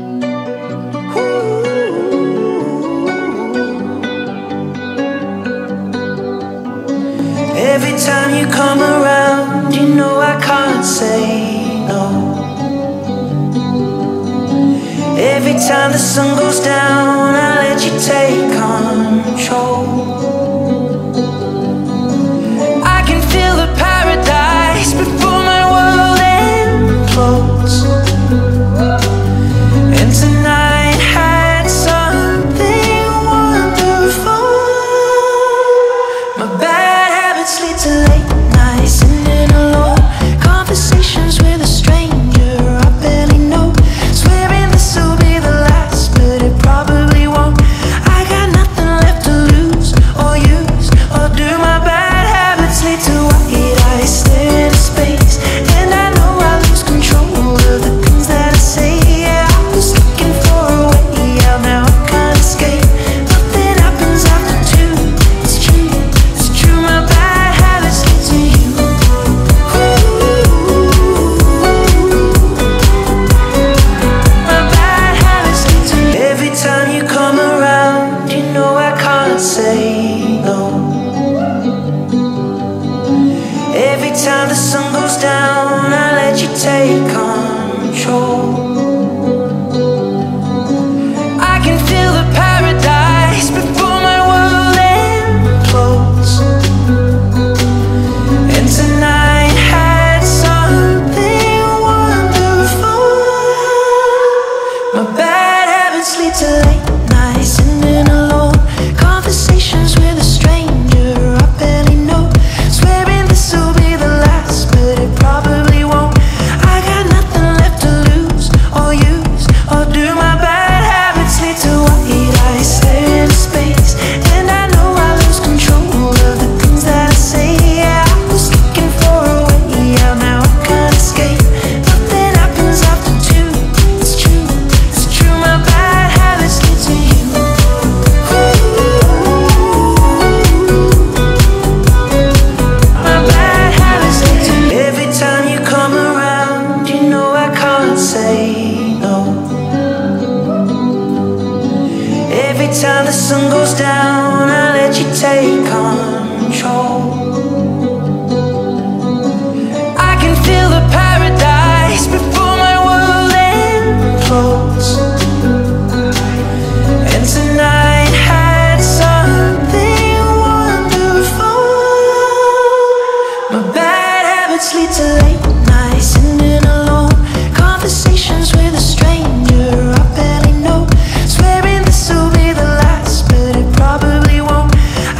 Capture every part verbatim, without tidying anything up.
Every time you come around, you know I can't say no. Every time the sun goes down, I let you take control. Say no. Every time the sun goes down, I let you take control. I can feel the paradise before my world implodes. And tonight had something wonderful. My bad habits lead to late nights and then alone conversations with a stranger I barely know, swearing this will be the last, but it probably won't.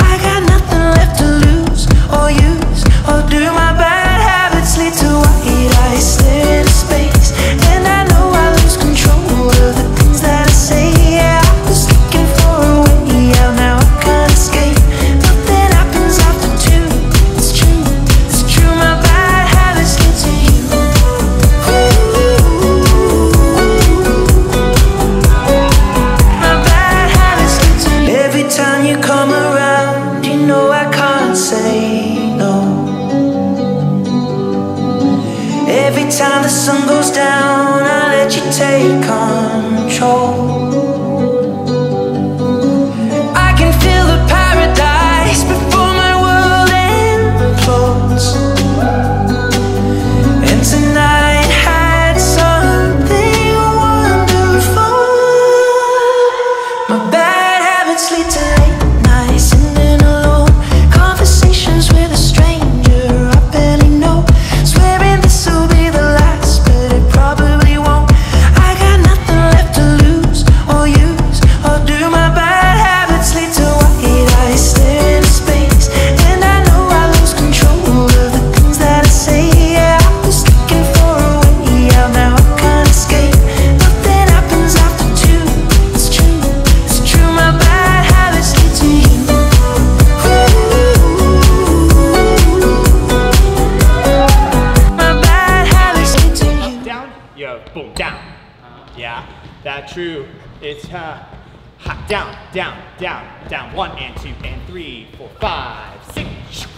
I got nothing left to lose or use, or do my bad habits lead to white eyes staring into space? And I know I lose control of the things that I say. Yeah, I was looking for a way out, now I can't escape. Nothing happens after two, it's true, it's true. My bad habits lead to you. Every time the sun goes down, I let you take control. I can feel the paradise before my world implodes. And tonight had something wonderful. My bad habits lead to late nights and then alone conversations with a stranger I barely know, swearing this will be the every time the sun goes down, I let you take control. Boom, down, yeah, that's true, it's uh, hot, down, down, down, down, one and two and three, four, five, six,